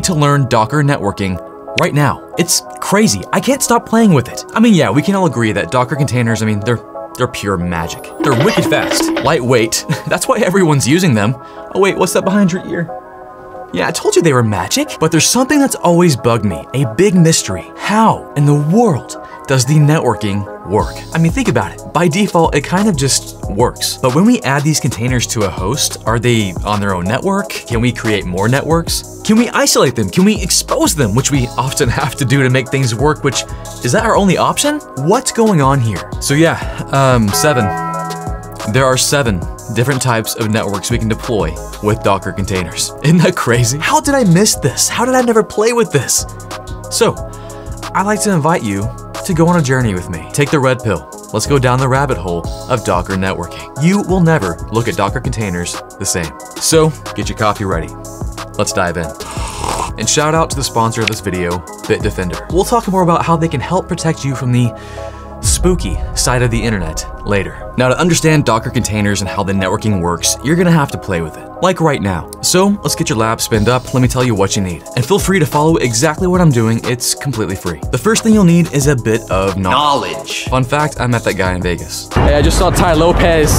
need to learn Docker networking right now. It's crazy. I can't stop playing with it. I mean, yeah, we can all agree that Docker containers, I mean, they're pure magic. They're wicked fast, lightweight. That's why everyone's using them. Oh wait, what's that behind your ear? Yeah, I told you they were magic, but there's something that's always bugged me, a big mystery. How in the world does the networking work? I mean, think about it. By default, it kind of just works. But when we add these containers to a host, are they on their own network? Can we create more networks? Can we isolate them? Can we expose them? Which we often have to do to make things work, which is that our only option? What's going on here? So yeah, seven. There are 7 different types of networks we can deploy with Docker containers. Isn't that crazy? How did I miss this? How did I never play with this? So I'd like to invite you to go on a journey with me. Take the red pill. Let's go down the rabbit hole of Docker networking. You will never look at Docker containers the same. So get your coffee ready. Let's dive in. And shout out to the sponsor of this video, Bitdefender. We'll talk more about how they can help protect you from the spooky side of the internet later. Now, to understand Docker containers and how the networking works, you're gonna have to play with it, like right now. So let's get your lab spinned up. Let me tell you what you need. And feel free to follow exactly what I'm doing. It's completely free. The first thing you'll need is a bit of knowledge. Fun fact, I met that guy in Vegas. Hey, I just saw Ty Lopez.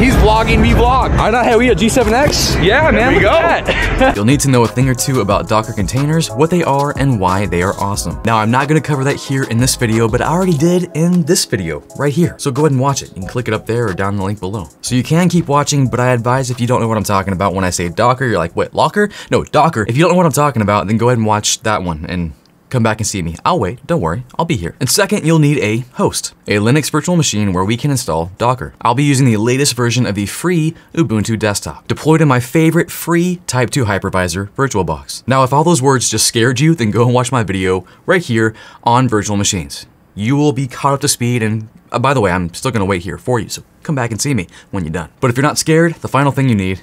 He's vlogging me vlog. I know how we a G7X. Yeah, man, we go. You'll need to know a thing or two about Docker containers, what they are and why they are awesome. Now, I'm not gonna cover that here in this video, but I already did in this video right here. So go ahead and watch it. You can click it up there or down the link below. So you can keep watching, but I advise if you don't know what I'm talking about when I say Docker, you're like, what, locker? No, Docker. If you don't know what I'm talking about, then go ahead and watch that one and come back and see me. I'll wait, don't worry, I'll be here. And second, you'll need a host, a Linux virtual machine where we can install Docker. I'll be using the latest version of the free Ubuntu desktop, deployed in my favorite free Type 2 hypervisor, VirtualBox. Now, if all those words just scared you, then go and watch my video right here on virtual machines. You will be caught up to speed, and by the way, I'm still gonna wait here for you, so come back and see me when you're done. But if you're not scared, the final thing you need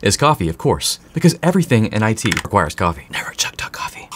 is coffee, of course, because everything in IT requires coffee. Never chuck.coffee.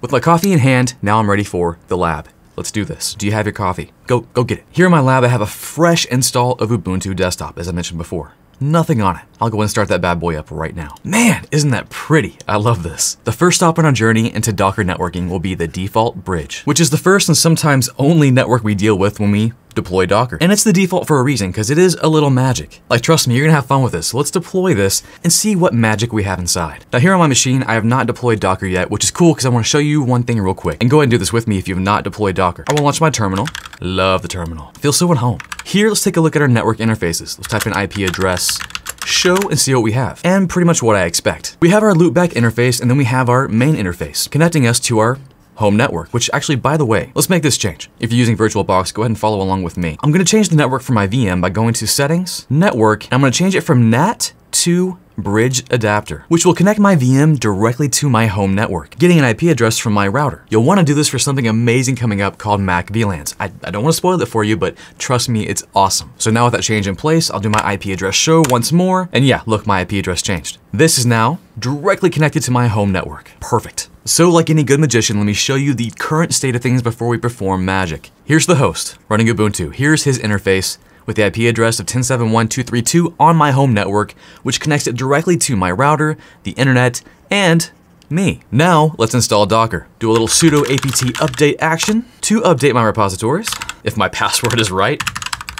With my coffee in hand, now I'm ready for the lab. Let's do this. Do you have your coffee? Go get it. Here in my lab, I have a fresh install of Ubuntu Desktop, as I mentioned before. Nothing on it. I'll go and start that bad boy up right now. Man, isn't that pretty? I love this. The first stop on our journey into Docker networking will be the default bridge, which is the first and sometimes only network we deal with when we deploy Docker. And it's the default for a reason, because it is a little magic. Like, trust me, you're gonna have fun with this. So let's deploy this and see what magic we have inside. Now, here on my machine, I have not deployed Docker yet, which is cool because I want to show you one thing real quick. And go ahead and do this with me if you've not deployed Docker. I will launch my terminal. Love the terminal. Feels so at home. Here, let's take a look at our network interfaces. Let's type in IP address, show, and see what we have, and pretty much what I expect. We have our loopback interface, and then we have our main interface, connecting us to our home network, which actually, by the way, let's make this change. If you're using VirtualBox, go ahead and follow along with me. I'm gonna change the network for my VM by going to Settings, Network, and I'm gonna change it from NAT to Bridge Adapter, which will connect my VM directly to my home network, getting an IP address from my router. You'll want to do this for something amazing coming up called MACVLANs. I don't want to spoil it for you, but trust me, it's awesome. So now with that change in place, I'll do my IP address show once more. And yeah, look, my IP address changed. This is now directly connected to my home network. Perfect. So like any good magician, let me show you the current state of things before we perform magic. Here's the host running Ubuntu. Here's his interface, with the IP address of 10.7.1.232 on my home network, which connects it directly to my router, the internet, and me. Now let's install Docker. Do a little sudo apt update action to update my repositories, if my password is right.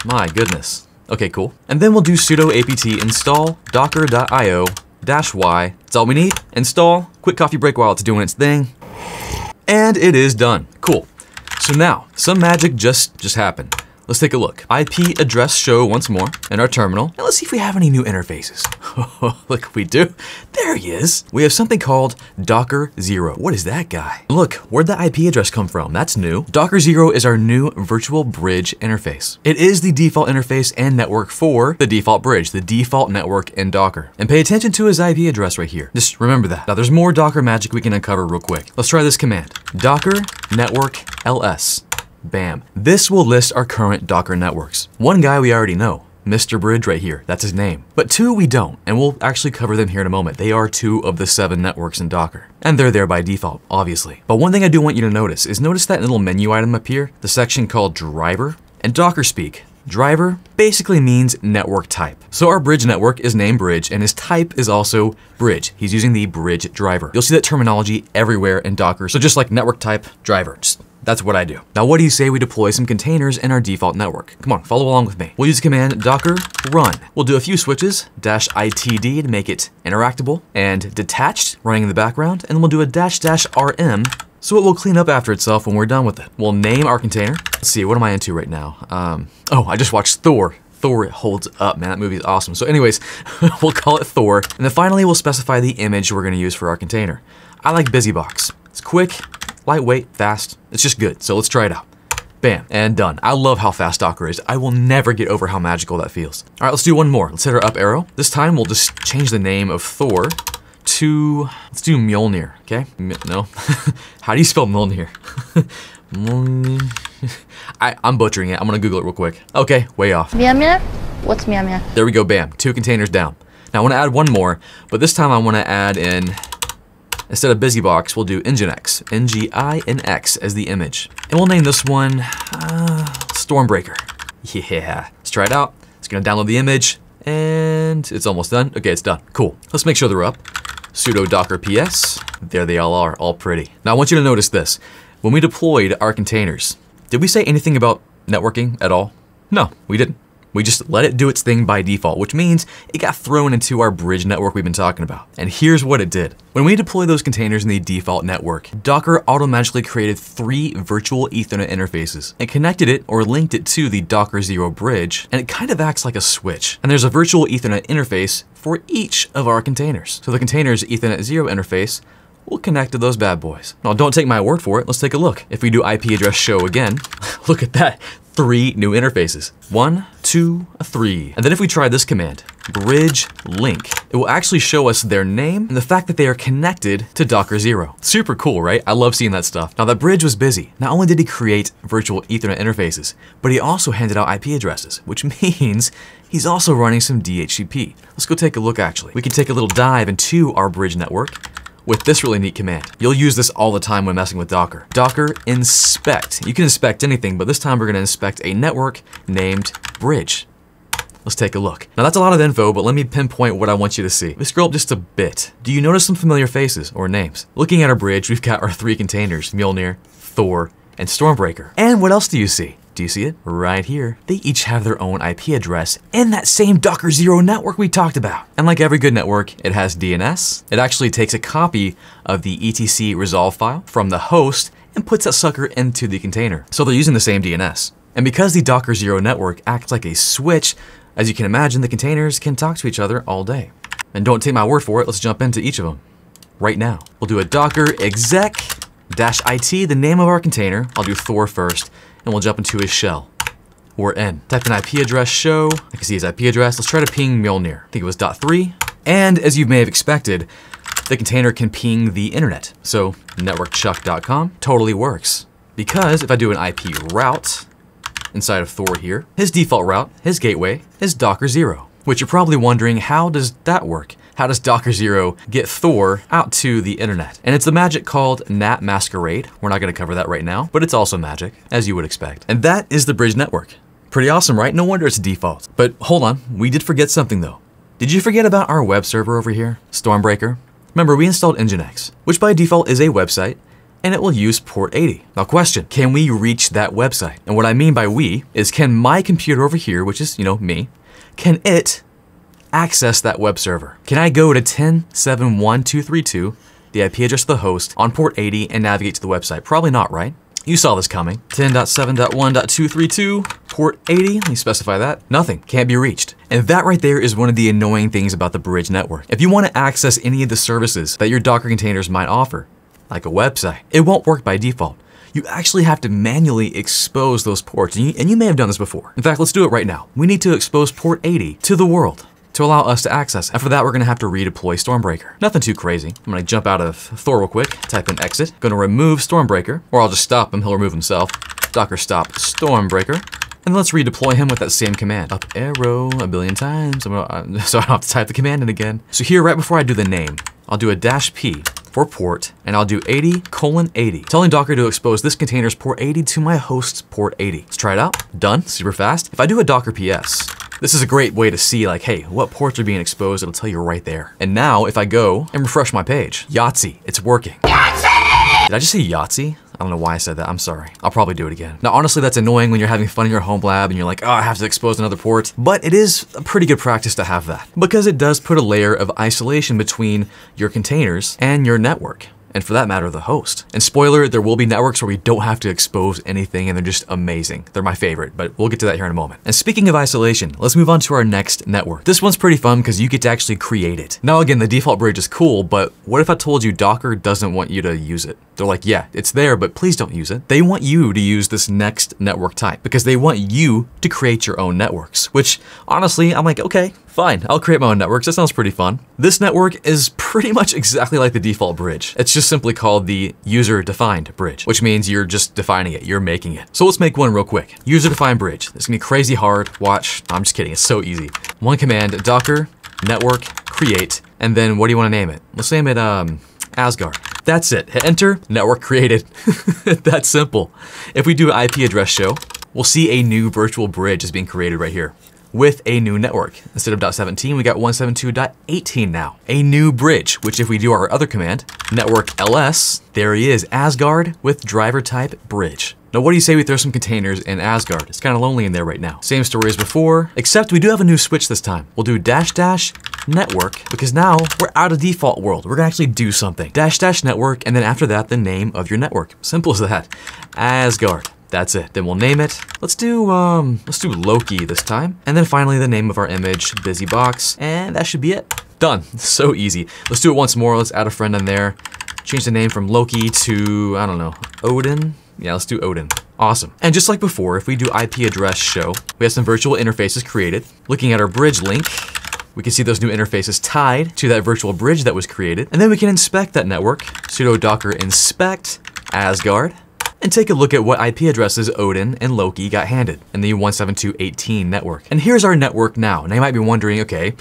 My goodness. Okay, cool. And then we'll do sudo apt install docker.io-y. That's all we need. Install, quick coffee break while it's doing its thing. And it is done. Cool. So now, some magic just happened. Let's take a look. IP address show once more in our terminal. Now let's see if we have any new interfaces. Look, we do. There he is. We have something called Docker 0. What is that guy? Look, where'd the IP address come from? That's new. Docker 0 is our new virtual bridge interface. It is the default interface and network for the default bridge, the default network in Docker. And pay attention to his IP address right here. Just remember that. Now there's more Docker magic we can uncover real quick. Let's try this command. Docker network ls. Bam. This will list our current Docker networks. One guy we already know, Mr. Bridge right here, that's his name. But two we don't, and we'll actually cover them here in a moment. They are 2 of the 7 networks in Docker, and they're there by default, obviously. But one thing I do want you to notice is notice that little menu item up here, the section called driver, and Docker speak Driver basically means network type. So our bridge network is named bridge and his type is also bridge. He's using the bridge driver. You'll see that terminology everywhere in Docker. So just like network type, driver, that's what I do. Now, what do you say we deploy some containers in our default network? Come on, follow along with me. We'll use the command docker run. We'll do a few switches, -itd to make it interactable and detached running in the background. And then we'll do a -rm so it will clean up after itself when we're done with it. We'll name our container. Let's see, what am I into right now? Oh, I just watched Thor. Thor holds up, man, that movie is awesome. So anyways, we'll call it Thor. And then finally, we'll specify the image we're gonna use for our container. I like BusyBox. It's quick, lightweight, fast, it's just good. So let's try it out. Bam, and done. I love how fast Docker is. I will never get over how magical that feels. All right, let's do one more. Let's hit our up arrow. This time, we'll just change the name of Thor to, let's do Mjolnir, okay? No, how do you spell Mjolnir? I'm butchering it, I'm gonna Google it real quick. Okay, way off. Mjolnir? What's Mjolnir? There we go, bam, 2 containers down. Now I wanna add one more, but this time I wanna add in, instead of BusyBox, we'll do Nginx, N-G-I-N-X as the image. And we'll name this one Stormbreaker. Yeah, let's try it out. It's gonna download the image, and it's almost done. Okay, it's done, cool. Let's make sure they're up. Sudo docker ps, there they all are, all pretty. Now I want you to notice this. When we deployed our containers, did we say anything about networking at all? No, we didn't. We just let it do its thing by default, which means it got thrown into our bridge network we've been talking about. And here's what it did. When we deploy those containers in the default network, Docker automatically created 3 virtual Ethernet interfaces and connected it or linked it to the Docker Zero bridge, and it kind of acts like a switch. And there's a virtual Ethernet interface for each of our containers. So the container's Ethernet Zero interface will connect to those bad boys. Now, don't take my word for it. Let's take a look. If we do IP address show again, look at that. 3 new interfaces. 1, 2, 3. And then if we try this command, bridge link, it will actually show us their name and the fact that they are connected to Docker Zero. Super cool, right? I love seeing that stuff. Now, that bridge was busy. Not only did he create virtual Ethernet interfaces, but he also handed out IP addresses, which means he's also running some DHCP. Let's go take a look, actually. We can take a little dive into our bridge network with this really neat command. You'll use this all the time when messing with Docker. Docker inspect. You can inspect anything, but this time we're gonna inspect a network named bridge. Let's take a look. Now that's a lot of info, but let me pinpoint what I want you to see. Let's scroll up just a bit. Do you notice some familiar faces or names? Looking at our bridge, we've got our 3 containers, Mjolnir, Thor, and Stormbreaker. And what else do you see? Do you see it? Right here. They each have their own IP address in that same Docker Zero network we talked about. And like every good network, it has DNS. It actually takes a copy of the etc resolve file from the host and puts that sucker into the container. So they're using the same DNS. And because the Docker Zero network acts like a switch, as you can imagine, the containers can talk to each other all day. And don't take my word for it, let's jump into each of them right now. We'll do a docker exec -it, the name of our container. I'll do Thor first, and we'll jump into his shell. We're in. Type in IP address show. I can see his IP address. Let's try to ping Mjolnir. I think it was .3. And as you may have expected, the container can ping the internet. So networkchuck.com totally works, because if I do an IP route inside of Thor here, his default route, his gateway is Docker Zero, which you're probably wondering, how does that work? How does Docker Zero get Thor out to the internet? And it's the magic called NAT masquerade. We're not gonna cover that right now, but it's also magic, as you would expect. And that is the bridge network. Pretty awesome, right? No wonder it's default. But hold on, we did forget something though. Did you forget about our web server over here, Stormbreaker? Remember, we installed Nginx, which by default is a website, and it will use port 80. Now question, can we reach that website? And what I mean by we is, can my computer over here, which is, you know, me, can it access that web server? Can I go to 10.7.1.232, the IP address of the host, on port 80 and navigate to the website? Probably not, right? You saw this coming. 10.7.1.232, port 80, let me specify that. Nothing, can't be reached. And that right there is one of the annoying things about the bridge network. If you want to access any of the services that your Docker containers might offer, like a website, it won't work by default. You actually have to manually expose those ports, and you may have done this before. In fact, let's do it right now. We need to expose port 80 to the world to allow us to access it. And for that, we're gonna have to redeploy Stormbreaker. Nothing too crazy. I'm gonna jump out of Thor real quick, type in exit, gonna remove Stormbreaker, or I'll just stop him, he'll remove himself. Docker stop Stormbreaker, and let's redeploy him with that same command. Up arrow a billion times, so I don't have to type the command in again. So here, right before I do the name, I'll do a -p. for port, and I'll do 80:80, telling Docker to expose this container's port 80 to my host's port 80. Let's try it out. Done, super fast. If I do a Docker PS, this is a great way to see like, hey, what ports are being exposed? It'll tell you right there. And now if I go and refresh my page, Yahtzee, it's working. Yahtzee! Did I just say Yahtzee? I don't know why I said that, I'm sorry. I'll probably do it again. Now, honestly, that's annoying when you're having fun in your home lab and you're like, oh, I have to expose another port, but it is a pretty good practice to have that because it does put a layer of isolation between your containers and your network, and for that matter, the host. And spoiler, there will be networks where we don't have to expose anything and they're just amazing. They're my favorite, but we'll get to that here in a moment. And speaking of isolation, let's move on to our next network. This one's pretty fun because you get to actually create it. Now again, the default bridge is cool, but what if I told you Docker doesn't want you to use it? They're like, yeah, it's there, but please don't use it. They want you to use this next network type because they want you to create your own networks, which honestly, I'm like, okay, fine, I'll create my own networks. That sounds pretty fun. This network is pretty much exactly like the default bridge. It's just simply called the user-defined bridge, which means you're just defining it, you're making it. So let's make one real quick. User-defined bridge. It's gonna be crazy hard, watch. I'm just kidding, it's so easy. One command, docker, network, create, and then what do you wanna name it? Let's name it Asgard. That's it, hit enter, network created. That's simple. If we do IP address show, we'll see a new virtual bridge is being created right here, with a new network. Instead of .17, we got 172.18 now. A new bridge, which if we do our other command, network ls, there he is, Asgard with driver type bridge. Now, what do you say we throw some containers in Asgard? It's kind of lonely in there right now. Same story as before, except we do have a new switch this time. We'll do -- network, because now we're out of default world. We're gonna actually do something. -- network, and then after that, the name of your network. Simple as that, Asgard. That's it, then we'll name it. Let's do Loki this time. And then finally the name of our image, BusyBox, and that should be it. Done, so easy. Let's do it once more, let's add a friend in there. Change the name from Loki to, I don't know, Odin? Yeah, let's do Odin. Awesome. And just like before, if we do IP address show, we have some virtual interfaces created. Looking at our bridge link, we can see those new interfaces tied to that virtual bridge that was created. And then we can inspect that network, sudo docker inspect Asgard, and take a look at what IP addresses Odin and Loki got handed in the 172.18 network. And here's our network now. Now you might be wondering, okay,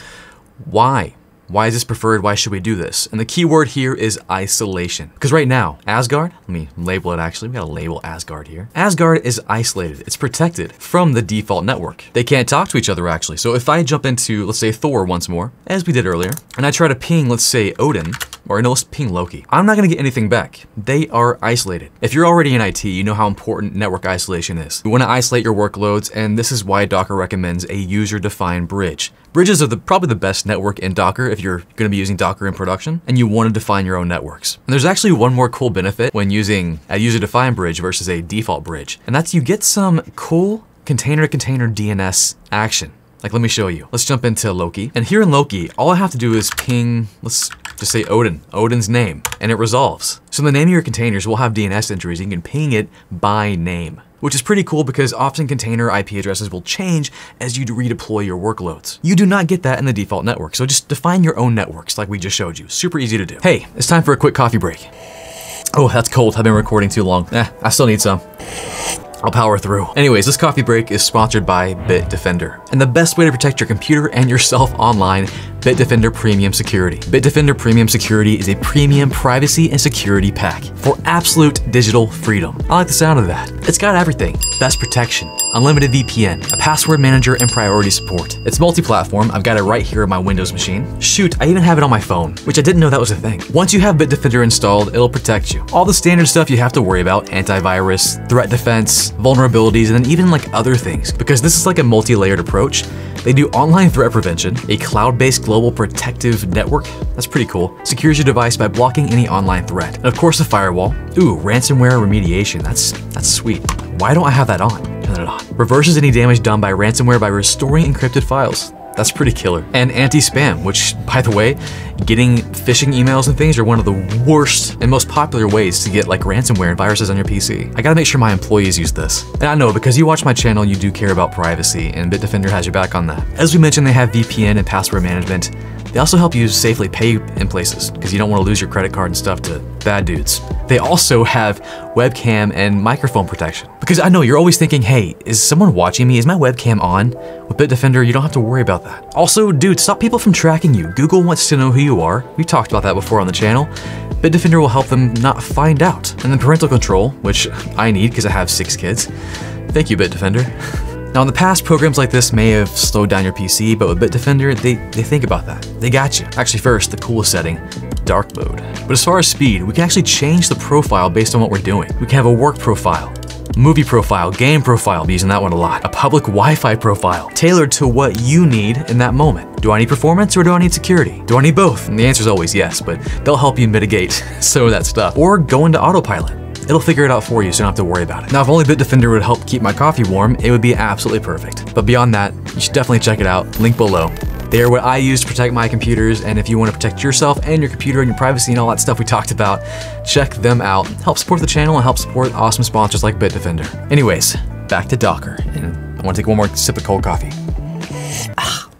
why? Why is this preferred? Why should we do this? And the key word here is isolation. Because right now, Asgard, let me label it actually. We gotta label Asgard here. Asgard is isolated. It's protected from the default network. They can't talk to each other actually. So if I jump into, let's say Thor once more, as we did earlier, and I try to ping, let's say Odin, or no, let's ping Loki. I'm not gonna get anything back. They are isolated. If you're already in IT, you know how important network isolation is. You wanna isolate your workloads, and this is why Docker recommends a user-defined bridge. Bridges are probably the best network in Docker if you're gonna be using Docker in production, and you wanna define your own networks. And there's actually one more cool benefit when using a user-defined bridge versus a default bridge, and that's you get some cool container-to-container DNS action. Like, let me show you. Let's jump into Loki. And here in Loki, all I have to do is ping, let's just say Odin, Odin's name, and it resolves. So the name of your containers will have DNS entries. You can ping it by name, which is pretty cool because often container IP addresses will change as you redeploy your workloads. You do not get that in the default network. So just define your own networks like we just showed you. Super easy to do. Hey, it's time for a quick coffee break. Oh, that's cold. I've been recording too long. I still need some. I'll power through. Anyways, this coffee break is sponsored by Bitdefender. And the best way to protect your computer and yourself online, Bitdefender Premium Security. Bitdefender Premium Security is a premium privacy and security pack for absolute digital freedom. I like the sound of that. It's got everything. Best protection, unlimited VPN, a password manager, and priority support. It's multi-platform. I've got it right here on my Windows machine. Shoot, I even have it on my phone, which I didn't know that was a thing. Once you have Bitdefender installed, it'll protect you. All the standard stuff you have to worry about, antivirus, threat defense, vulnerabilities, and then even like other things. Because this is like a multi-layered approach, they do online threat prevention, a cloud-based global protective network, that's pretty cool, secures your device by blocking any online threat, and of course a firewall. Ooh, ransomware remediation, that's sweet. Why don't I have that on? Turn it on. Reverses any damage done by ransomware by restoring encrypted files. That's pretty killer. And anti-spam, which by the way, getting phishing emails and things are one of the worst and most popular ways to get like ransomware and viruses on your PC. I gotta make sure my employees use this. And I know because you watch my channel, you do care about privacy and Bitdefender has your back on that. As we mentioned, they have VPN and password management. They also help you safely pay in places because you don't want to lose your credit card and stuff to bad dudes. They also have webcam and microphone protection. Because I know you're always thinking, hey, is someone watching me? Is my webcam on? With Bitdefender, you don't have to worry about that. Also, dude, stop people from tracking you. Google wants to know who you are. We talked about that before on the channel. Bitdefender will help them not find out. And then parental control, which I need because I have 6 kids. Thank you, Bitdefender. Now in the past, programs like this may have slowed down your PC, but with Bitdefender, they think about that. They got you. Actually first, the coolest setting, dark mode. But as far as speed, we can actually change the profile based on what we're doing. We can have a work profile, movie profile, game profile, I'm using that one a lot, a public Wi-Fi profile, tailored to what you need in that moment. Do I need performance or do I need security? Do I need both? And the answer is always yes, but they'll help you mitigate some of that stuff. Or go into autopilot. It'll figure it out for you, so you don't have to worry about it. Now, if only Bitdefender would help keep my coffee warm, it would be absolutely perfect. But beyond that, you should definitely check it out. Link below. They are what I use to protect my computers, and if you want to protect yourself and your computer and your privacy and all that stuff we talked about, check them out. Help support the channel and help support awesome sponsors like Bitdefender. Anyways, back to Docker, and I want to take one more sip of cold coffee.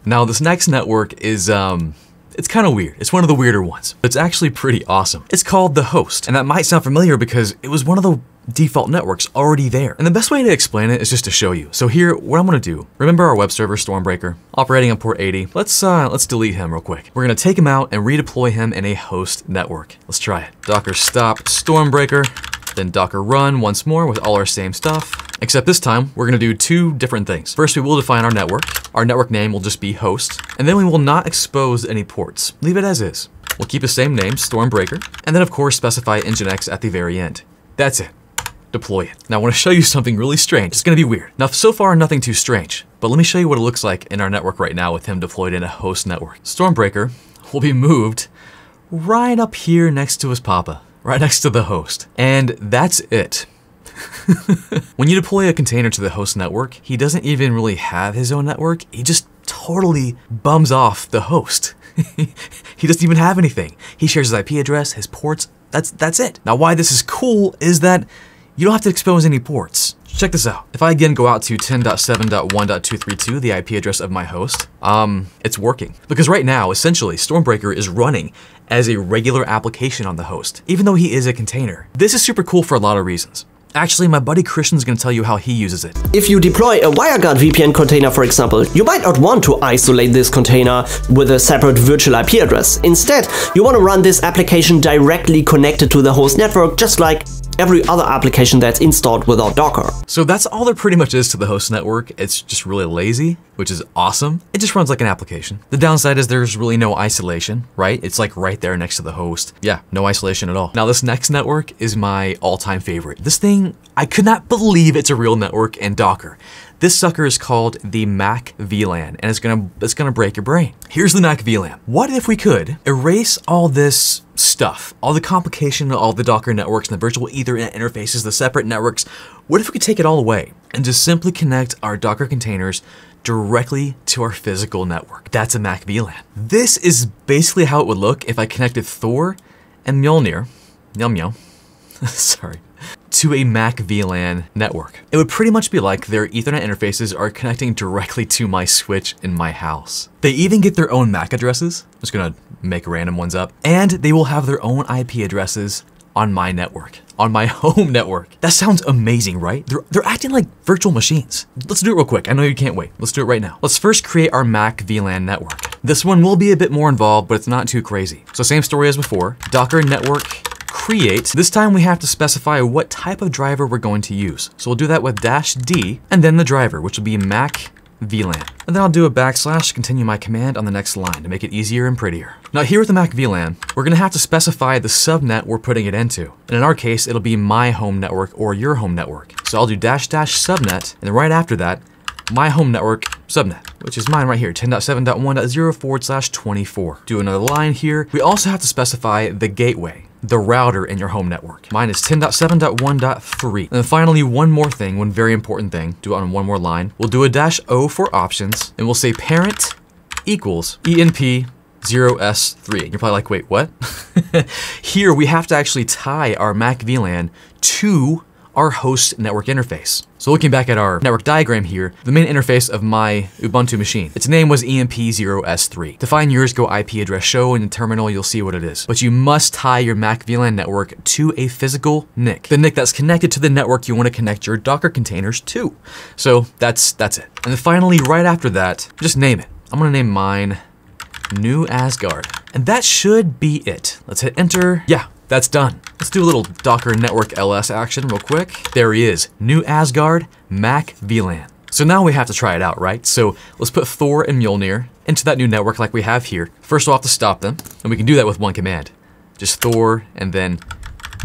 Now, this next network is, it's kind of weird. It's one of the weirder ones, but it's actually pretty awesome. It's called the host, and that might sound familiar because it was one of the default networks already there. And the best way to explain it is just to show you. So here, what I'm gonna do, remember our web server, Stormbreaker, operating on port 80. Let's delete him real quick. We're gonna take him out and redeploy him in a host network. Let's try it. Docker stop Stormbreaker, then Docker run once more with all our same stuff. Except this time, we're gonna do two different things. First, we will define our network. Our network name will just be host, and then we will not expose any ports. Leave it as is. We'll keep the same name, Stormbreaker, and then of course specify Nginx at the very end. That's it. Deploy it. Now I want to show you something really strange. It's going to be weird. Now, so far, nothing too strange, but let me show you what it looks like in our network right now with him deployed in a host network. Stormbreaker will be moved right up here next to his papa, right next to the host. And that's it. When you deploy a container to the host network, he doesn't even really have his own network. He just totally bums off the host. He doesn't even have anything. He shares his IP address, his ports. That's it. Now, why this is cool is that you don't have to expose any ports. Check this out. If I again go out to 10.7.1.232, the IP address of my host, it's working. Because right now, essentially, Stormbreaker is running as a regular application on the host, even though he is a container. This is super cool for a lot of reasons. Actually, my buddy Christian's gonna tell you how he uses it. If you deploy a WireGuard VPN container, for example, you might not want to isolate this container with a separate virtual IP address. Instead, you wanna run this application directly connected to the host network, just like every other application that's installed without Docker. So that's all there pretty much is to the host network. It's just really lazy, which is awesome. It just runs like an application. The downside is there's really no isolation, right? It's like right there next to the host. Yeah, no isolation at all. Now this next network is my all-time favorite. This thing, I could not believe it's a real network and Docker. This sucker is called the MACVLAN, and it's gonna break your brain. Here's the MACVLAN. What if we could erase all this stuff, all the complication, all the Docker networks and the virtual Ethernet interfaces, the separate networks? What if we could take it all away and just simply connect our Docker containers directly to our physical network? That's a MACVLAN. This is basically how it would look if I connected Thor and Mjolnir, sorry, to a MACVLAN network. It would pretty much be like their Ethernet interfaces are connecting directly to my switch in my house. They even get their own MAC addresses. I'm just gonna make random ones up. And they will have their own IP addresses on my network, on my home network. That sounds amazing, right? They're acting like virtual machines. Let's do it real quick. I know you can't wait. Let's do it right now. Let's first create our MACVLAN network. This one will be a bit more involved, but it's not too crazy. So same story as before, Docker network create. This time we have to specify what type of driver we're going to use. So we'll do that with -d and then the driver, which will be MACVLAN. And then I'll do a / to continue my command on the next line to make it easier and prettier. Now here with the MACVLAN, we're gonna have to specify the subnet we're putting it into. And in our case, it'll be my home network or your home network. So I'll do / subnet, and then right after that, my home network subnet, which is mine right here, 10.7.1.0/24. Do another line here. We also have to specify the gateway, the router in your home network. Mine is 10.7.1.3. And then finally, one more thing, one very important thing, do it on one more line. We'll do a -o for options, and we'll say parent equals enp0s3. And you're probably like, wait, what? Here, we have to actually tie our MACVLAN to our host network interface. So looking back at our network diagram here, the main interface of my Ubuntu machine, its name was EMP0S3. To find yours, go IP address show, and in the terminal, you'll see what it is. But you must tie your MACVLAN network to a physical NIC, the NIC that's connected to the network you wanna connect your Docker containers to. So that's it. And then finally, right after that, just name it. I'm gonna name mine New Asgard. And that should be it. Let's hit enter. Yeah, That's done. Let's do a little Docker network ls action real quick. There he is, new Asgard, MACVLAN. So now we have to try it out, right? So let's put Thor and Mjolnir into that new network like we have here. First we'll have to stop them, and we can do that with one command. Just Thor and then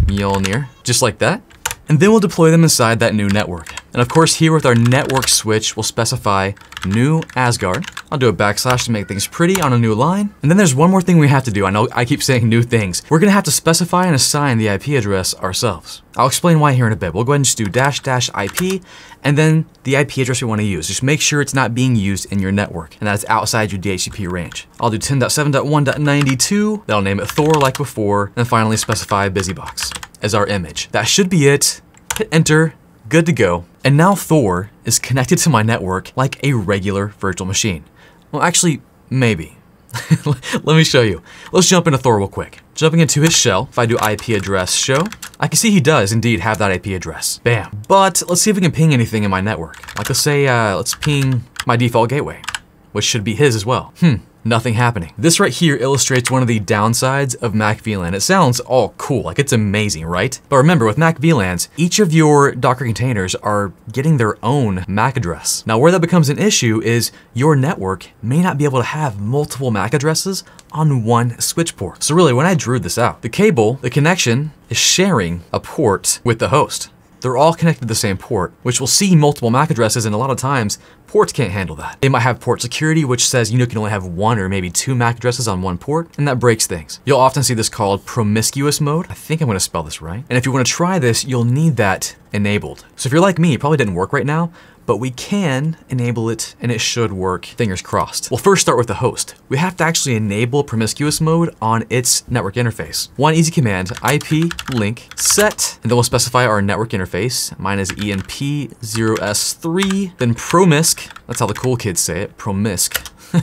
Mjolnir, just like that. And then we'll deploy them inside that new network. And of course here with our network switch, we'll specify new Asgard. I'll do a backslash to make things pretty on a new line. And then there's one more thing we have to do. I know I keep saying new things. We're gonna have to specify and assign the IP address ourselves. I'll explain why here in a bit. We'll go ahead and just do --IP and then the IP address we wanna use. Just make sure it's not being used in your network and that's outside your DHCP range. I'll do 10.7.1.92. That'll name it Thor like before. And finally specify BusyBox as our image. That should be it. Hit enter. Good to go. And now Thor is connected to my network like a regular virtual machine. Well, actually, maybe. Let me show you. Let's jump into Thor real quick. Jumping into his shell, if I do IP address show, I can see he does indeed have that IP address. Bam. But let's see if we can ping anything in my network. Like let's say, let's ping my default gateway, which should be his as well. Nothing happening. This right here illustrates one of the downsides of MACVLAN. It sounds all cool, like it's amazing, right? But remember with MACVLANs, each of your Docker containers are getting their own MAC address. Now where that becomes an issue is your network may not be able to have multiple MAC addresses on one switch port. So really when I drew this out, the cable, the connection is sharing a port with the host. They're all connected to the same port, which will see multiple MAC addresses, and a lot of times, ports can't handle that. They might have port security, which says you can only have one or maybe two MAC addresses on one port, and that breaks things. You'll often see this called promiscuous mode. I think I'm gonna spell this right. And if you wanna try this, you'll need that enabled. So if you're like me, it probably didn't work right now, but we can enable it and it should work, fingers crossed. We'll first start with the host. We have to actually enable promiscuous mode on its network interface. One easy command, IP link set, and then we'll specify our network interface. Mine is ENP0S3, then promisc, that's how the cool kids say it, promisc.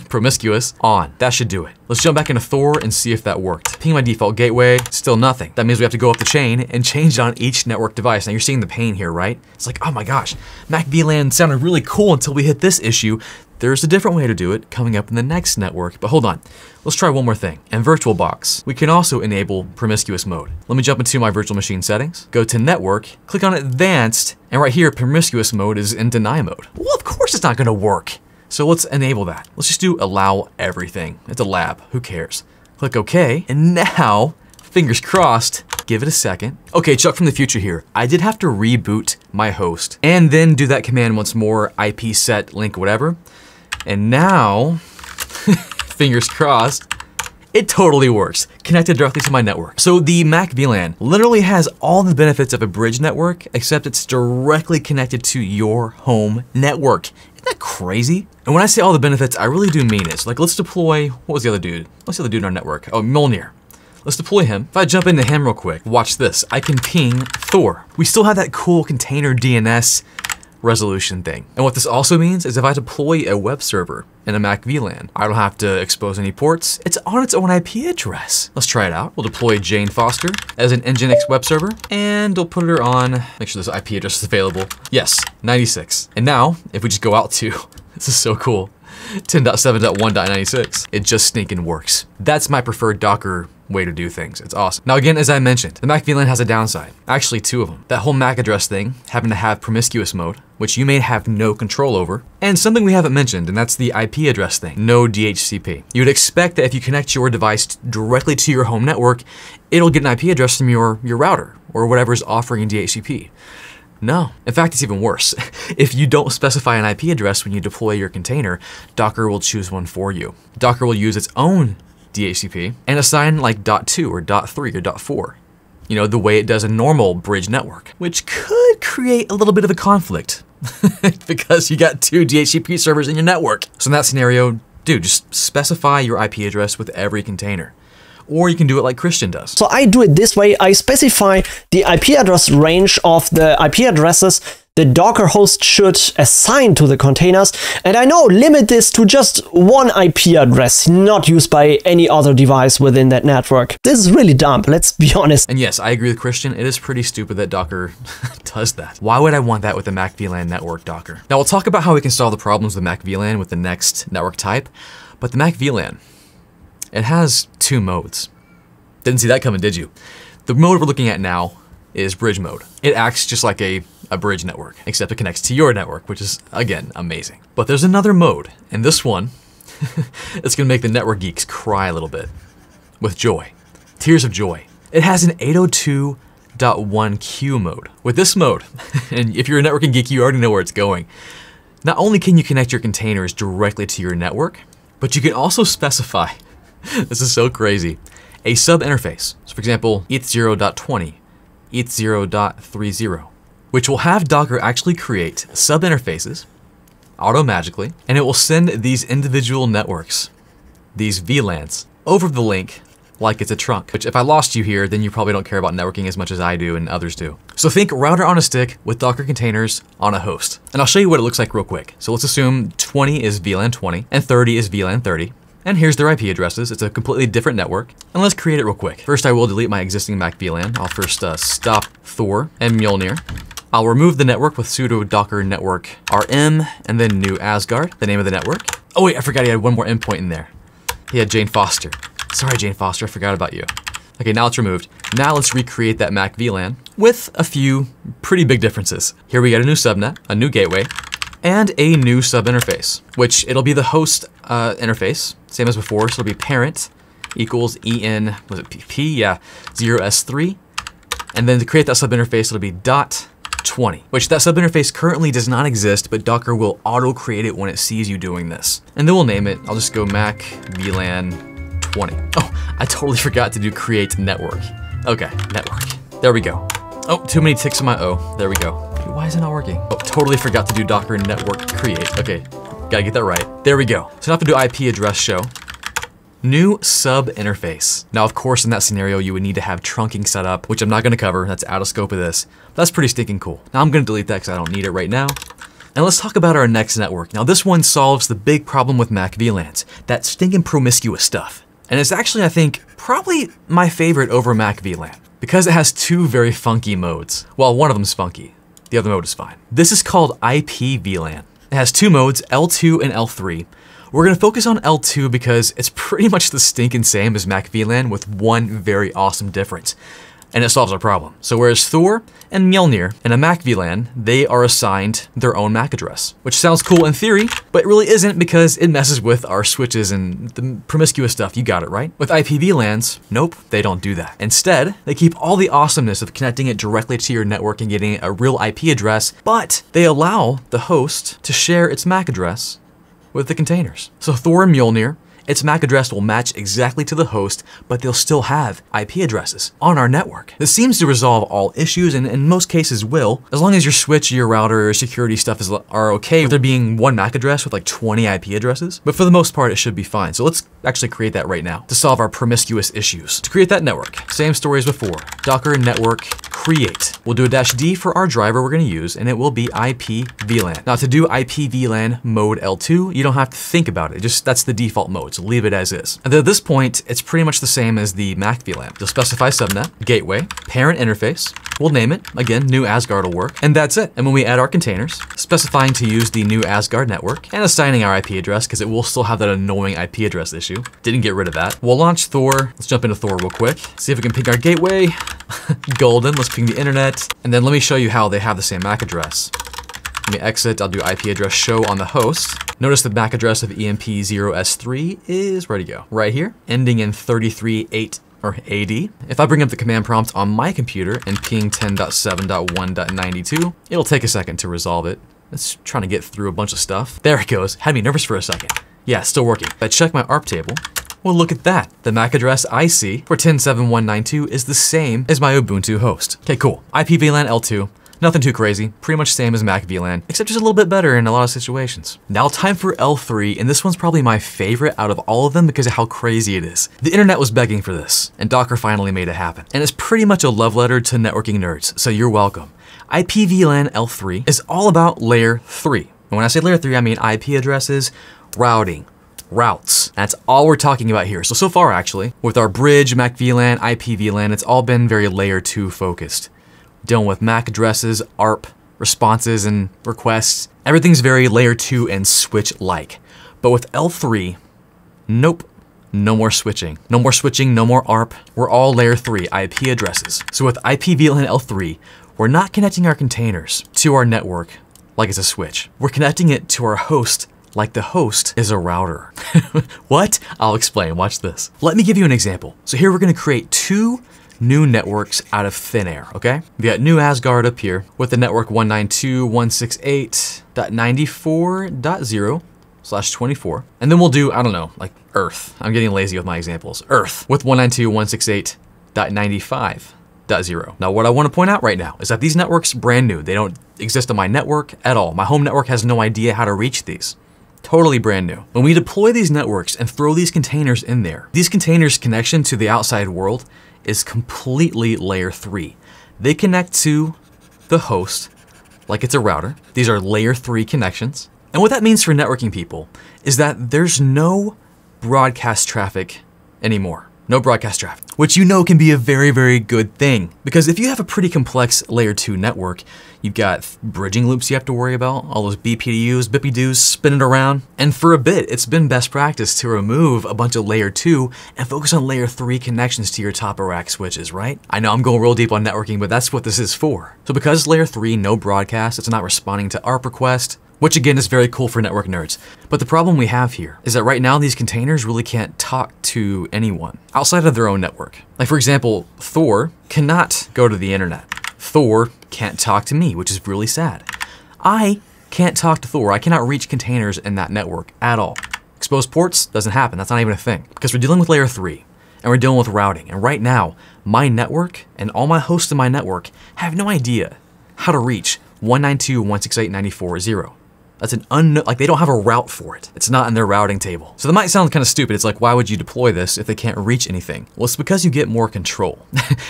Promiscuous on. That should do it. Let's jump back into Thor and see if that worked. Ping my default gateway, still nothing. That means we have to go up the chain and change it on each network device. Now you're seeing the pain here, right? It's like, oh my gosh, MACVLAN sounded really cool until we hit this issue. There's a different way to do it coming up in the next network, but hold on. Let's try one more thing. And VirtualBox, we can also enable promiscuous mode. Let me jump into my virtual machine settings, go to network, click on advanced, and right here, promiscuous mode is in deny mode. Well, of course it's not gonna work. So let's enable that. Let's just do allow everything. It's a lab, who cares? Click OK, and now, fingers crossed, give it a second. Okay, Chuck from the future here. I did have to reboot my host and then do that command once more, IP set link whatever. And now, fingers crossed, it totally works, connected directly to my network. So the MACVLAN literally has all the benefits of a bridge network, except it's directly connected to your home network. Isn't that crazy? And when I say all the benefits, I really do mean it. So like, let's deploy, what was the other dude? What's the other dude in our network? Oh, Mjolnir. Let's deploy him. If I jump into him real quick, watch this. I can ping Thor. We still have that cool container DNS resolution thing. And what this also means is if I deploy a web server in a MACVLAN, I don't have to expose any ports. It's on its own IP address. Let's try it out. We'll deploy Jane Foster as an Nginx web server, and we'll put her on, make sure this IP address is available. Yes, 96. And now, if we just go out to, this is so cool, 10.7.1.96, it just stinking works. That's my preferred Docker way to do things. It's awesome. Now again, as I mentioned, the MACVLAN has a downside, actually two of them. That whole MAC address thing, having to have promiscuous mode, which you may have no control over, and something we haven't mentioned, and that's the IP address thing, no DHCP. You'd expect that if you connect your device directly to your home network, it'll get an IP address from your router or whatever's offering in DHCP. No. In fact, it's even worse. If you don't specify an IP address when you deploy your container, Docker will choose one for you. Docker will use its own DHCP and assign like .2 or .3 or .4, you know, the way it does a normal bridge network, which could create a little bit of a conflict because you got two DHCP servers in your network. So in that scenario, dude, just specify your IP address with every container. Or you can do it like Christian does. So I do it this way. I specify the IP address range of the IP addresses the Docker host should assign to the containers. And I now limit this to just one IP address, not used by any other device within that network. This is really dumb, let's be honest. And yes, I agree with Christian. It is pretty stupid that Docker does that. Why would I want that with a MACVLAN network, Docker? Now we'll talk about how we can solve the problems with MACVLAN with the next network type, but the MACVLAN, it has two modes. Didn't see that coming, did you? The mode we're looking at now is bridge mode. It acts just like a bridge network, except it connects to your network, which is, again, amazing. But there's another mode, and this one, it's gonna make the network geeks cry a little bit with joy, tears of joy. It has an 802.1q mode. With this mode, and if you're a networking geek, you already know where it's going. Not only can you connect your containers directly to your network, but you can also specify, this is so crazy, a sub interface. So for example, ETH0.20, ETH0.30, which will have Docker actually create sub interfaces automagically, and it will send these individual networks, these VLANs, over the link like it's a trunk, which if I lost you here, then you probably don't care about networking as much as I do and others do. So think router on a stick with Docker containers on a host. And I'll show you what it looks like real quick. So let's assume 20 is VLAN 20 and 30 is VLAN 30. And here's their IP addresses. It's a completely different network. And let's create it real quick. First, I will delete my existing MACVLAN. I'll first stop Thor and Mjolnir. I'll remove the network with sudo docker network rm and then new Asgard, the name of the network. Oh wait, I forgot he had one more endpoint in there. He had Jane Foster. Sorry, Jane Foster, I forgot about you. Okay, now it's removed. Now let's recreate that MACVLAN with a few pretty big differences. Here we got a new subnet, a new gateway, and a new sub-interface, which it'll be the host interface, same as before, so it'll be parent equals en, was it pp? Yeah, 0s3. And then to create that sub-interface, it'll be .20, which that sub-interface currently does not exist, but Docker will auto-create it when it sees you doing this. And then we'll name it, I'll just go MACVLAN 20. Oh, I totally forgot to do create network. Okay, network. There we go. Oh, too many ticks on my O. There we go. Why is it not working? Oh, totally forgot to do Docker network create. Okay, gotta get that right. There we go. So now I have to do IP address show. New sub interface. Now, of course, in that scenario, you would need to have trunking set up, which I'm not gonna cover. That's out of scope of this. That's pretty stinking cool. Now I'm gonna delete that because I don't need it right now. And let's talk about our next network. Now this one solves the big problem with MACVLANs, that stinking promiscuous stuff. And it's actually, I think, probably my favorite over MACVLAN because it has two very funky modes. Well, one of them's funky, the other mode is fine. This is called IPVLAN. It has two modes, L2 and L3. We're gonna focus on L2 because it's pretty much the stinking same as MACVLAN with one very awesome difference, and it solves our problem. So whereas Thor and Mjolnir in a MACVLAN, they are assigned their own MAC address, which sounds cool in theory, but really isn't because it messes with our switches and the promiscuous stuff. You got it, right? With IPVLANs, nope, they don't do that. Instead, they keep all the awesomeness of connecting it directly to your network and getting a real IP address, but they allow the host to share its MAC address with the containers. So Thor and Mjolnir, its MAC address will match exactly to the host, but they'll still have IP addresses on our network. This seems to resolve all issues, and in most cases will, as long as your switch, your router, your security stuff are okay with there being one MAC address with like 20 IP addresses. But for the most part, it should be fine. So let's actually create that right now to solve our promiscuous issues. To create that network, same story as before, Docker network create. We'll do a -D for our driver we're gonna use, and it will be IPVLAN. Now to do IPVLAN mode L2, you don't have to think about it. Just, that's the default mode. So leave it as is. And at this point, it's pretty much the same as the MACVLAN. You'll specify subnet, gateway, parent interface. We'll name it, again, new Asgard will work, and that's it. And when we add our containers, specifying to use the new Asgard network and assigning our IP address, because it will still have that annoying IP address issue. Didn't get rid of that. We'll launch Thor. Let's jump into Thor real quick. See if we can ping our gateway. Golden, let's ping the internet. And then let me show you how they have the same MAC address. Let me exit, I'll do IP address show on the host. Notice the MAC address of EMP0S3 is, ready to go, right here, ending in 338 or AD. If I bring up the command prompt on my computer and ping 10.7.1.92, it'll take a second to resolve it. It's trying to get through a bunch of stuff. There it goes, had me nervous for a second. Yeah, still working. If I check my ARP table, well, look at that. The MAC address I see for 10.7.1.92 is the same as my Ubuntu host. Okay, cool, IPVLAN L2. Nothing too crazy, pretty much same as MACVLAN, except just a little bit better in a lot of situations. Now time for L3, and this one's probably my favorite out of all of them because of how crazy it is. The internet was begging for this, and Docker finally made it happen. And it's pretty much a love letter to networking nerds, so you're welcome. IPVLAN L3 is all about layer 3. And when I say layer 3, I mean IP addresses, routing, routes. That's all we're talking about here. So far actually, with our bridge, MACVLAN, IPVLAN, it's all been very layer 2 focused. Dealing with MAC addresses, ARP, responses, and requests. Everything's very layer 2 and switch-like. But with L3, nope, no more switching. No more switching, no more ARP. We're all layer 3 IP addresses. So with IPVLAN L3, we're not connecting our containers to our network like it's a switch. We're connecting it to our host like the host is a router. What? I'll explain, watch this. Let me give you an example. So here we're gonna create two new networks out of thin air, okay? We've got new Asgard up here with the network 192.168.94.0/24. And then we'll do, I don't know, like Earth. I'm getting lazy with my examples. Earth with 192.168.95.0. Now, what I want to point out right now is that these networks are brand new. They don't exist on my network at all. My home network has no idea how to reach these. Totally brand new. When we deploy these networks and throw these containers in there, these containers' connection to the outside world is completely layer 3. They connect to the host like it's a router. These are layer 3 connections. And what that means for networking people is that there's no broadcast traffic anymore. No broadcast traffic, which you know can be a very, very good thing. Because if you have a pretty complex layer 2 network, you've got bridging loops you have to worry about, all those BPDUs, BIPIDUs, spin it around. And for a bit, it's been best practice to remove a bunch of layer 2 and focus on layer 3 connections to your top of rack switches, right? I know I'm going real deep on networking, but that's what this is for. So because layer 3, no broadcast, it's not responding to ARP requests, which again is very cool for network nerds. But the problem we have here is that right now these containers really can't talk to anyone outside of their own network. Like for example, Thor cannot go to the internet. Thor can't talk to me, which is really sad. I can't talk to Thor. I cannot reach containers in that network at all. Exposed ports doesn't happen. That's not even a thing because we're dealing with layer 3 and we're dealing with routing. And right now, my network and all my hosts in my network have no idea how to reach 192.168.94.0. That's an unknown, like they don't have a route for it. It's not in their routing table. So that might sound kind of stupid. It's like, why would you deploy this if they can't reach anything? Well, it's because you get more control.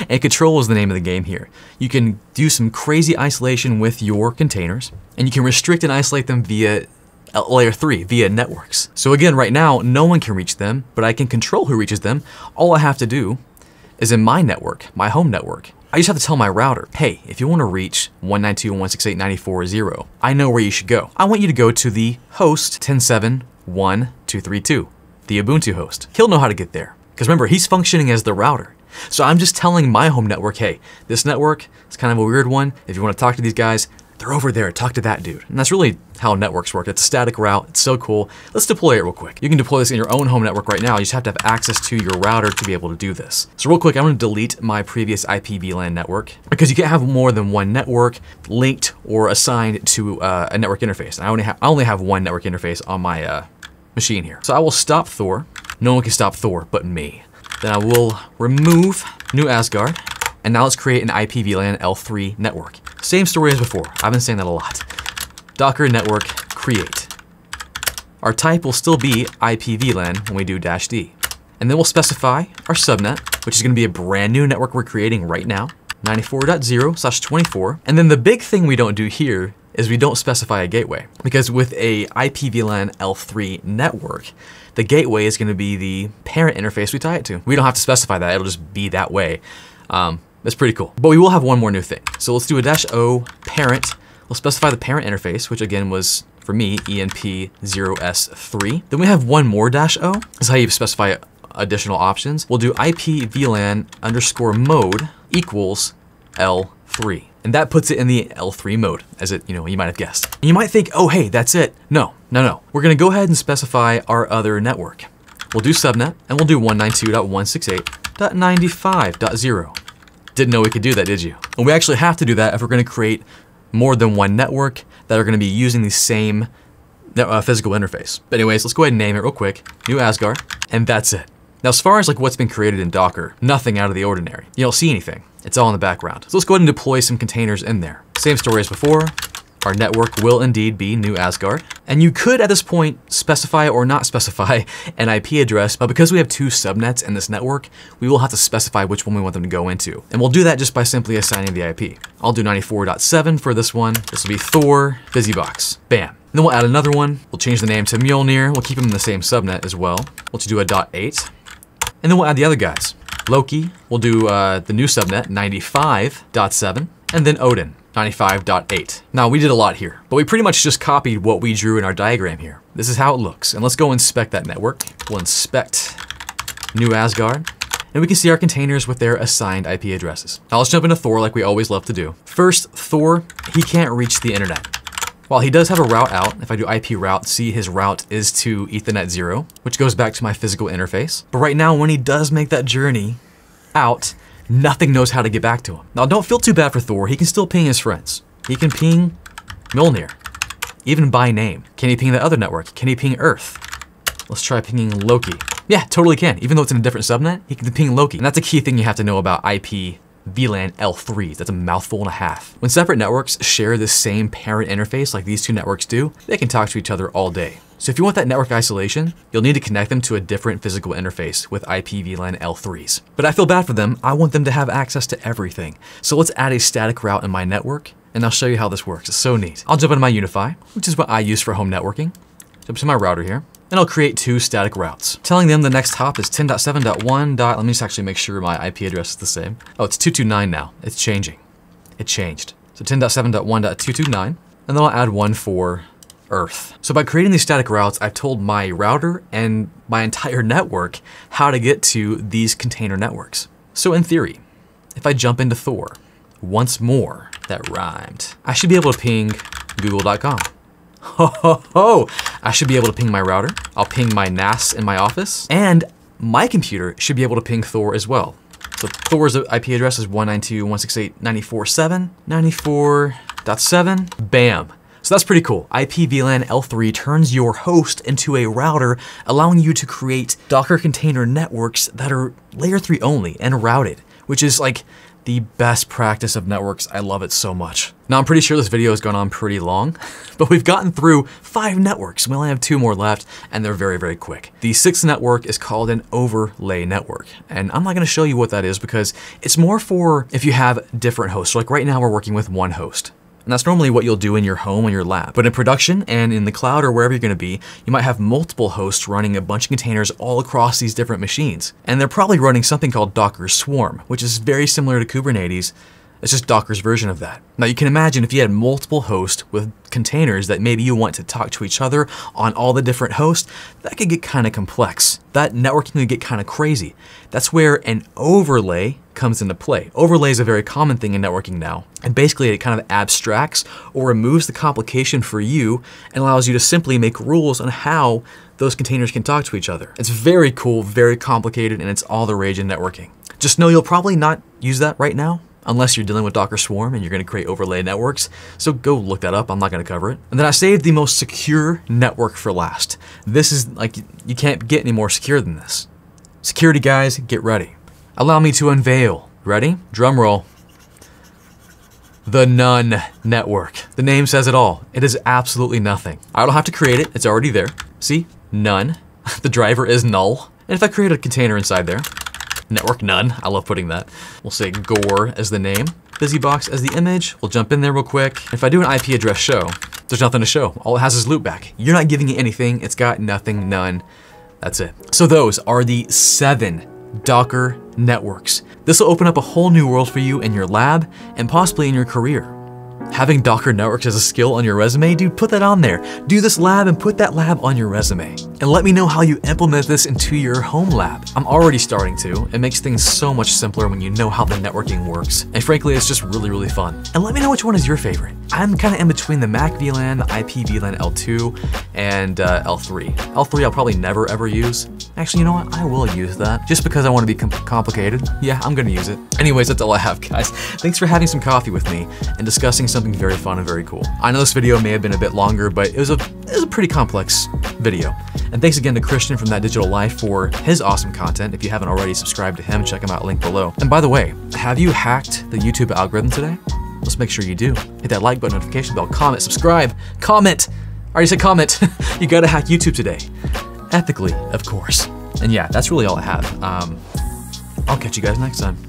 And control is the name of the game here. You can do some crazy isolation with your containers and you can restrict and isolate them via layer 3, via networks. So again, right now, no one can reach them, but I can control who reaches them. All I have to do is in my network, my home network, I just have to tell my router, hey, if you want to reach 192.168.94.0, I know where you should go. I want you to go to the host 10.7.1.232, the Ubuntu host. He'll know how to get there because remember, he's functioning as the router. So I'm just telling my home network, hey, this network is kind of a weird one. If you want to talk to these guys, they're over there, talk to that dude. And that's really how networks work. It's a static route, it's so cool. Let's deploy it real quick. You can deploy this in your own home network right now. You just have to have access to your router to be able to do this. So real quick, I'm gonna delete my previous IPVLAN network because you can't have more than one network linked or assigned to a network interface. And I only have one network interface on my machine here. So I will stop Thor. No one can stop Thor but me. Then I will remove new Asgard. And now let's create an IPVLAN L3 network. Same story as before. I've been saying that a lot. Docker network create. Our type will still be IPVLAN when we do -D. And then we'll specify our subnet, which is going to be a brand new network we're creating right now, 94.0/24. And then the big thing we don't do here is we don't specify a gateway because with a IPVLAN L3 network, the gateway is going to be the parent interface we tie it to. We don't have to specify that. It'll just be that way. That's pretty cool. But we will have one more new thing. So let's do a -O parent. We'll specify the parent interface, which again was for me, ENP 0S3. Then we have one more -O. This is how you specify additional options. We'll do IPVLAN underscore mode equals L3. And that puts it in the L3 mode as it, you know, you might have guessed. And you might think, oh, hey, that's it. No, no, no. We're going to go ahead and specify our other network. We'll do subnet and we'll do 192.168.95.0. Didn't know we could do that, did you? And we actually have to do that if we're going to create more than one network that are going to be using the same physical interface. But anyways, let's go ahead and name it real quick, new Asgard, and that's it. Now, as far as like what's been created in Docker, nothing out of the ordinary. You don't see anything. It's all in the background. So let's go ahead and deploy some containers in there. Same story as before. Our network will indeed be new Asgard. And you could at this point specify or not specify an IP address, but because we have two subnets in this network, we will have to specify which one we want them to go into. And we'll do that just by simply assigning the IP. I'll do 94.7 for this one. This will be Thor, BusyBox, bam. And then we'll add another one. We'll change the name to Mjolnir. We'll keep them in the same subnet as well. We'll just do a .8. And then we'll add the other guys. Loki, we'll do the new subnet, 95.7, and then Odin. 95.8. Now we did a lot here, but we pretty much just copied what we drew in our diagram here. This is how it looks. And let's go inspect that network. We'll inspect new WireGuard, and we can see our containers with their assigned IP addresses. Now let's jump into Thor like we always love to do. First, Thor, he can't reach the internet. While he does have a route out, if I do IP route, see his route is to Ethernet 0, which goes back to my physical interface. But right now, when he does make that journey out, nothing knows how to get back to him. Now don't feel too bad for Thor, he can still ping his friends. He can ping Mjolnir, even by name. Can he ping the other network? Can he ping Earth? Let's try pinging Loki. Yeah, totally can. Even though it's in a different subnet, he can ping Loki. And that's a key thing you have to know about IPVLAN L3s. That's a mouthful and a half. When separate networks share the same parent interface like these two networks do, they can talk to each other all day. So if you want that network isolation, you'll need to connect them to a different physical interface with IPVLAN L3s. But I feel bad for them. I want them to have access to everything. So let's add a static route in my network, and I'll show you how this works. It's so neat. I'll jump into my Unify, which is what I use for home networking. Jump to my router here, and I'll create two static routes, telling them the next hop is 10.7.1. Let me just actually make sure my IP address is the same. Oh, it's 229 now. It's changing. It changed. So 10.7.1.229, and then I'll add one for Earth. So by creating these static routes, I've told my router and my entire network how to get to these container networks. So in theory, if I jump into Thor once more, that rhymed, I should be able to ping google.com. Ho, ho, ho. I should be able to ping my router. I'll ping my NAS in my office, and my computer should be able to ping Thor as well. So Thor's IP address is 192.168.94.7.94.7. Bam. So that's pretty cool. IPVLAN L3 turns your host into a router, allowing you to create Docker container networks that are layer 3 only and routed, which is like the best practice of networks. I love it so much. Now I'm pretty sure this video has gone on pretty long, but we've gotten through 5 networks. We only have 2 more left, and they're very, very quick. The 6th network is called an overlay network. And I'm not gonna show you what that is because it's more for if you have different hosts. So like right now we're working with one host. And that's normally what you'll do in your home and your lab. But in production and in the cloud or wherever you're gonna be, you might have multiple hosts running a bunch of containers all across these different machines. And they're probably running something called Docker Swarm, which is very similar to Kubernetes. It's just Docker's version of that. Now you can imagine if you had multiple hosts with containers that maybe you want to talk to each other on all the different hosts, that could get kind of complex. That networking could get kind of crazy. That's where an overlay comes into play. Overlay is a very common thing in networking now. And basically it kind of abstracts or removes the complication for you and allows you to simply make rules on how those containers can talk to each other. It's very cool, very complicated, and it's all the rage in networking. Just know you'll probably not use that right now, unless you're dealing with Docker Swarm and you're gonna create overlay networks. So go look that up, I'm not gonna cover it. And then I saved the most secure network for last. This is like, you can't get any more secure than this. Security guys, get ready. Allow me to unveil, ready? Drum roll. The None network. The name says it all. It is absolutely nothing. I don't have to create it, it's already there. See, none, the driver is null. And if I create a container inside there, network none, I love putting that. We'll say Gore as the name, BusyBox as the image. We'll jump in there real quick. If I do an IP address show, there's nothing to show. All it has is loopback. You're not giving it anything. It's got nothing, none. That's it. So those are the 7 Docker networks. This will open up a whole new world for you in your lab and possibly in your career. Having Docker networks as a skill on your resume, dude, put that on there. Do this lab and put that lab on your resume. And let me know how you implement this into your home lab. I'm already starting to. It makes things so much simpler when you know how the networking works. And frankly, it's just really, really fun. And let me know which one is your favorite. I'm kind of in between the MACVLAN, the IPVLAN L2, and L3. L3 I'll probably never ever use. Actually, you know what? I will use that just because I want to be complicated. Yeah, I'm going to use it. Anyways, that's all I have, guys. Thanks for having some coffee with me and discussing something very fun and very cool. I know this video may have been a bit longer, but it was a pretty complex video. And thanks again to Christian from That Digital Life for his awesome content. If you haven't already subscribed to him, check him out, link below. And by the way, have you hacked the YouTube algorithm today? Let's make sure you do. Hit that like button, notification bell, comment, subscribe, comment. I already said comment. You gotta hack YouTube today. Ethically, of course. And yeah, that's really all I have. I'll catch you guys next time.